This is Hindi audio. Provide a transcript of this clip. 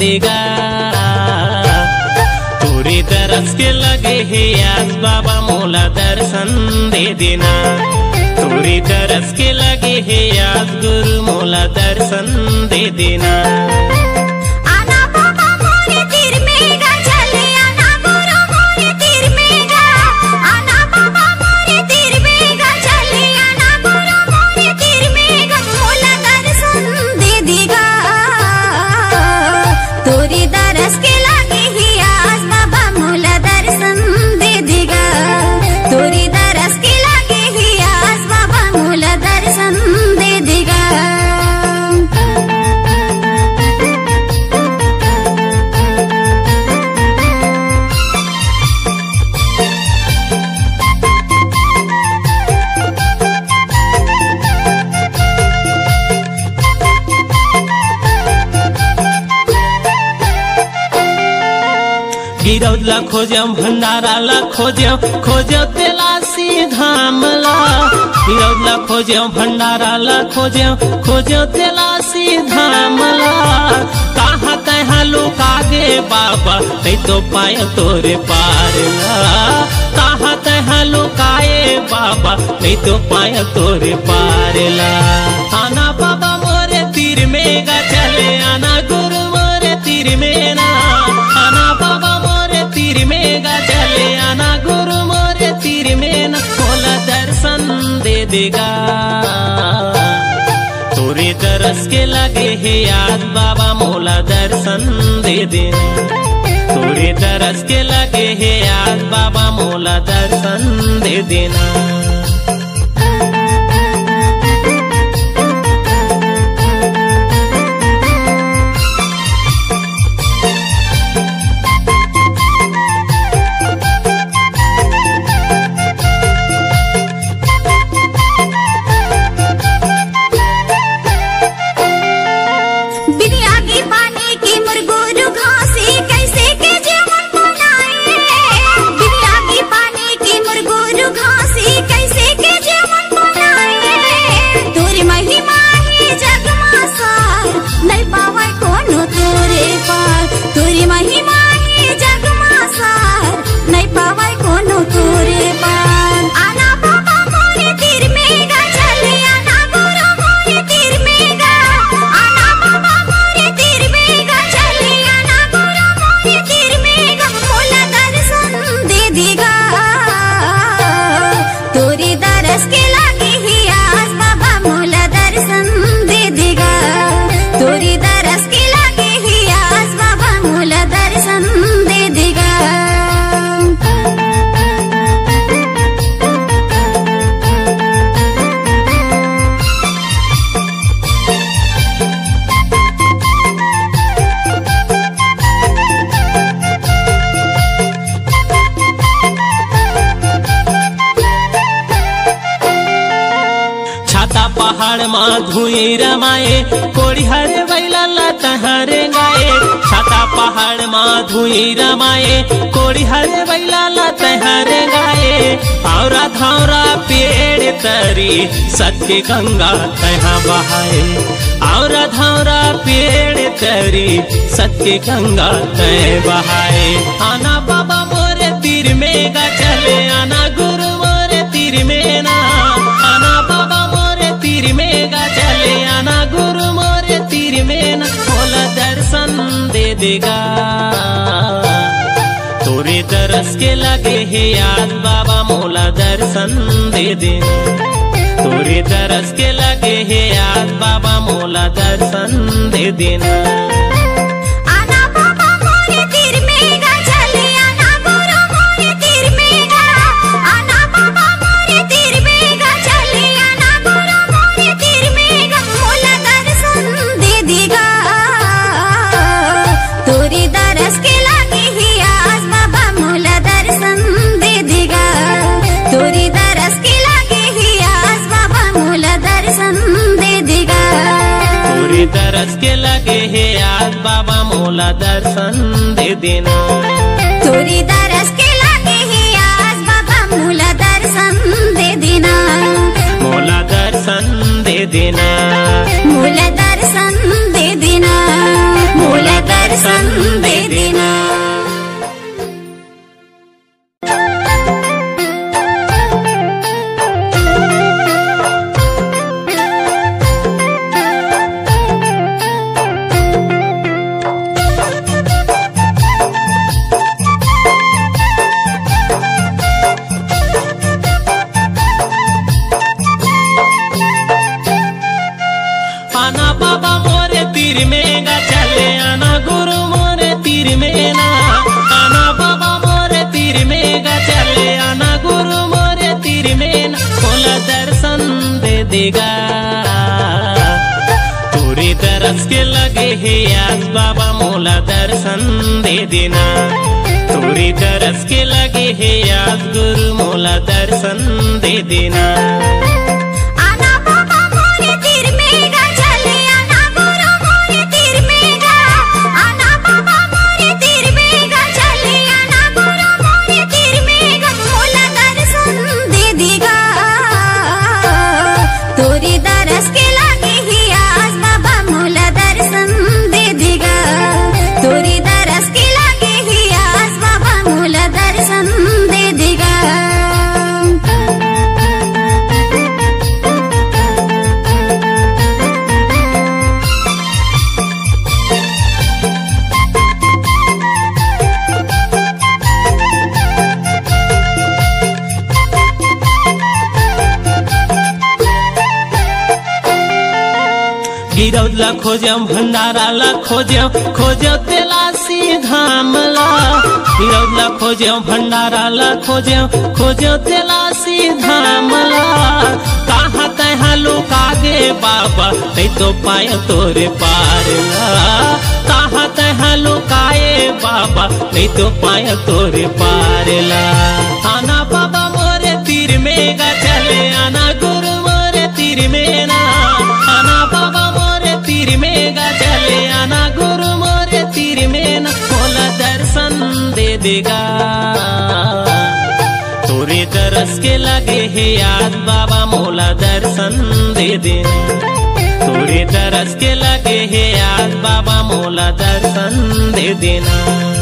देगा। पूरी तरस के लगे है आज बाबा मोला दर्शन दे देना। पूरी तरस के लगे है आज गुरु मोला दर्शन दे देना। गिरौद ला खोजम, भंडारा ला खोजम, खोजो तेलासी धाम ला। गिरौद ला खोजम, भंडारा ला खोजम, खोजो तेलासी धाम ला। कहा कहा लोग आगे बाबा नहीं तो पाए तोरे पार ला। कहा कहा लोग आए बाबा नहीं तो पाए तोरे पार ला। आना बाबा मोरे तीर में गा चले, आना गुरु मोरे तीर में ना। आना बाबा तीर में गा चले, आना गुरु मोरे तीर में ना। मोला दर्शन दे देगा। तोरे तरस के लगे है आज बाबा मोला दर्शन दे देना। तोरे तरस के लगे है आज बाबा मोला दर्शन दे देना। पहाड़ माँ धुई रमाए कोड़ी हरे बैला लता हरे गाए। छाता पहाड़ माँ धुई रमाए कोड़ी हरे बैला लता हरे गाए। औरा धौरा पेड़ तरी सत्य गंगा तहा बहाए। औरा धौरा पेड़ तरी सत्य गंगा तय बहाए। आना बाबा मोरे तीर में गा चले, आना गुरु मोरे तीर में ना। आना बाबा तीर में गा चले, आना गुरु मोरे तीर में ना। मोला दर्शन दे देगा। तोरे तरस के लगे है आज बाबा मोला दर्शन दे देना। तोरे तरस के लगे है आज बाबा मोला दर्शन दे देना। तरस के लगे है आज बाबा मोला दर्शन दे देना। तोरी तरस के लगे है आज बाबा मोला दर्शन दे देना। मोला दर्शन दे देना। मोला दर्शन दे देना। मोला दर्शन देगा। तोरे तरस के लगे है आज बाबा मोला दर्शन दे देना। तोरे तरस के लगे है आज गुरु मोला दर्शन दे देना। गिरौद ला खोजम, भंडारा ला खोजम, खोजो तेलासी धाम ला। गिरौद ला खोजम, भंडारा ला खोजम, खोजो तेलासी धाम ला। कहाँ तहाँ लुका गे बाबा तै तो पाया तोरे पार ला। कहाँ तहाँ लुकाए बाबा तै तो पाया तोरे पार ला। आना बाबा मोरे तीर में गा चले, आना गुरु मोरे तीर में ना। आना बाबा तीर में गा चले, आना गुरु मोरे तीर में ना। मोला दर्शन दे देगा। तोरे तरस के लगे है आज बाबा मोला दर्शन दे देना। तोरे तरस के लगे है आज बाबा मोला दर्शन दे देना।